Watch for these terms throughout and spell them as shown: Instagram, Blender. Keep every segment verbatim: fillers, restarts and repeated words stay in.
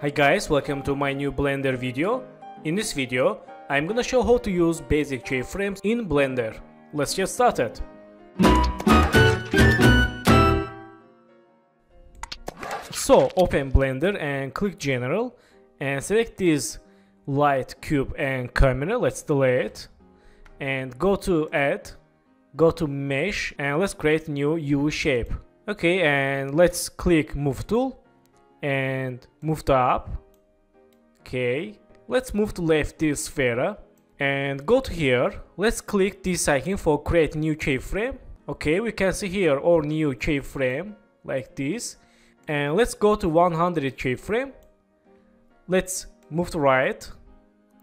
Hi guys, welcome to my new Blender video. In this video, I'm gonna show how to use basic keyframes in Blender. Let's get started. So, open Blender and click General and select this light cube and camera. Let's delay it and go to Add, go to Mesh and let's create new U shape. Okay, and let's click Move Tool. And move to up. Okay, let's move to left this sphere and go to here. Let's click this icon for create new keyframe. Okay, we can see here our new keyframe like this, and let's go to one hundred keyframe. Let's move to right.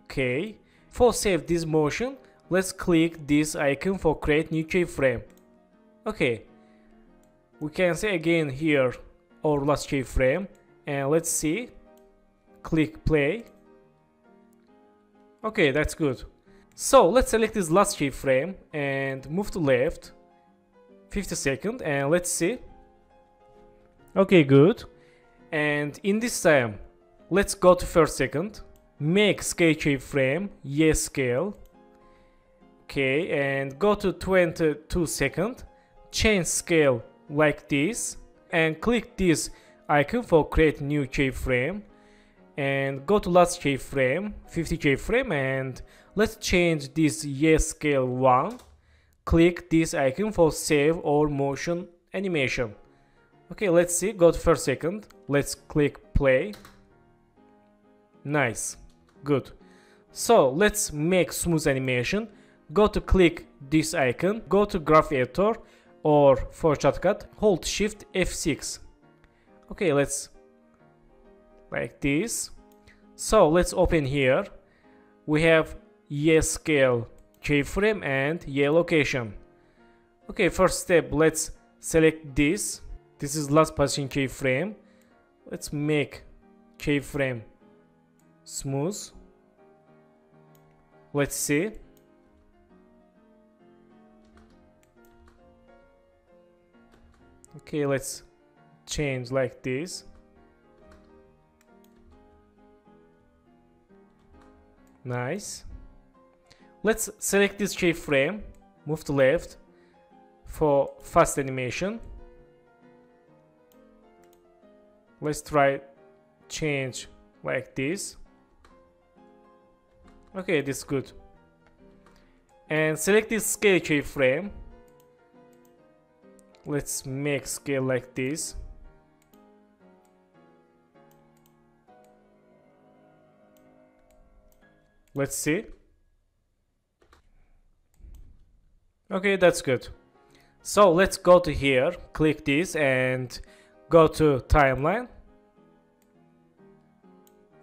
Okay, for save this motion, let's click this icon for create new keyframe. Okay, we can see again here our last keyframe. And let's see, click play. Okay, that's good. So let's select this last keyframe and move to left fifty seconds and let's see. Okay, good. And in this time, let's go to first second, make scale keyframe, yes scale. Okay, and go to twenty-two seconds, change scale like this and click this icon for create new keyframe and go to last keyframe fifty keyframe and let's change this yes scale one. Click this icon for save or motion animation. Okay, let's see, go to first second, let's click play. Nice, good. So let's make smooth animation. Go to click this icon, go to graph editor or for shortcut hold shift F six. Okay, let's like this. So let's open here. We have yes scale keyframe and yeah location. Okay, first step, let's select this. This is last position keyframe. Let's make keyframe smooth. Let's see. Okay, let's change like this. Nice. Let's select this keyframe, move to left for fast animation. Let's try change like this. Okay, this is good. And select this scale keyframe. Let's make scale like this. Let's see. Okay, that's good. So let's go to here, click this and go to timeline.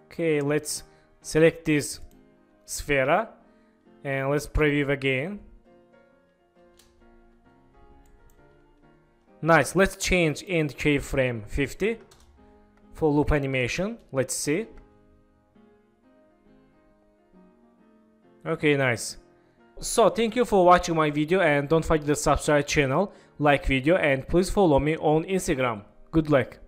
Okay, let's select this sphere and let's preview again. Nice, let's change end keyframe fifty for loop animation. Let's see. Okay, nice. So thank you for watching my video and don't forget to subscribe channel, like video and please follow me on Instagram. Good luck.